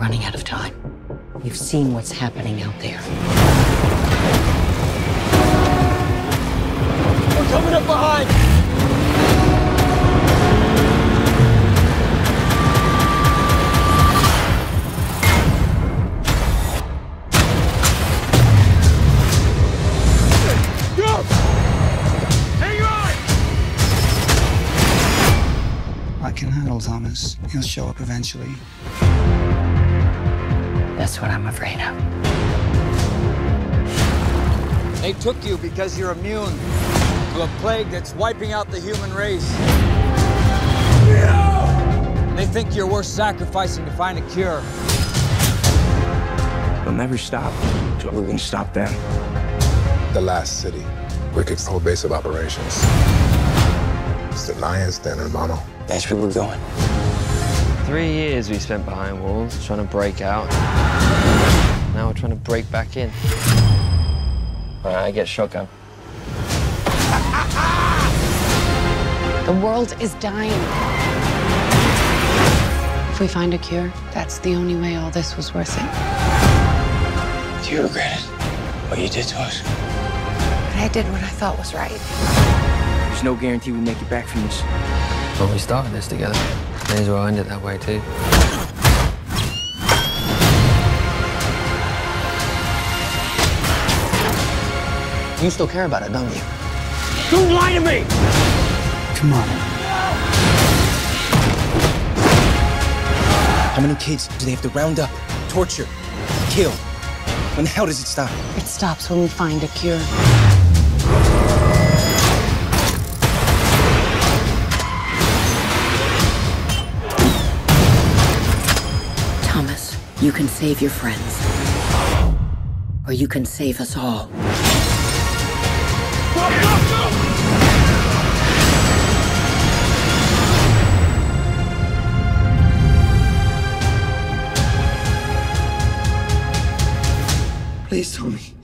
running out of time. You've seen what's happening out there. We're coming up behind! I can handle Thomas. He'll show up eventually. That's what I'm afraid of. They took you because you're immune to a plague that's wiping out the human race. No! They think you're worth sacrificing to find a cure. They'll never stop until we can stop them. The last city, Wicked's whole base of operations. It's the lion's den, hermano. That's where we're going. 3 years we spent behind walls trying to break out. Now we're trying to break back in. All right, I get shotgun. The world is dying. If we find a cure, that's the only way all this was worth it. Do you regret it? What you did to us? But I did what I thought was right. There's no guarantee we make it back from this. Well, we started this together. May as well end it that way, too. You still care about it, don't you? Don't lie to me! Come on. How many kids do they have to round up, torture, kill? When the hell does it stop? It stops when we find a cure. Thomas, you can save your friends, or you can save us all. Please, Tommy.